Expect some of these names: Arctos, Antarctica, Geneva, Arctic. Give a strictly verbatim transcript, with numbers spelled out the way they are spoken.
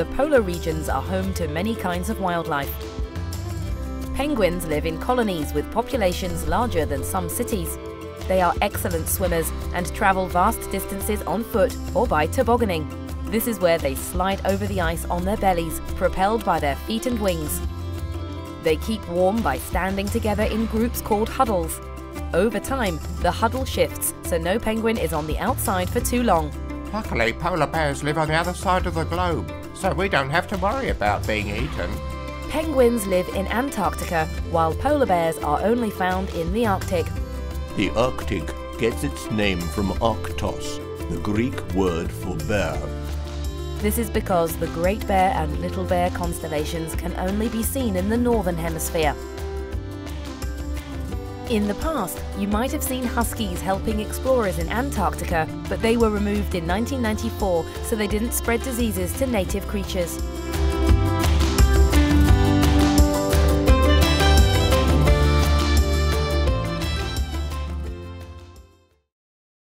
the polar regions are home to many kinds of wildlife. Penguins live in colonies with populations larger than some cities. They are excellent swimmers and travel vast distances on foot or by tobogganing. This is where they slide over the ice on their bellies, propelled by their feet and wings. They keep warm by standing together in groups called huddles. Over time, the huddle shifts, so no penguin is on the outside for too long. Luckily, polar bears live on the other side of the globe, so we don't have to worry about being eaten. Penguins live in Antarctica, while polar bears are only found in the Arctic. The Arctic gets its name from Arctos, the Greek word for bear. This is because the Great Bear and Little Bear constellations can only be seen in the northern hemisphere. In the past, you might have seen huskies helping explorers in Antarctica, but they were removed in nineteen ninety-four, so they didn't spread diseases to native creatures.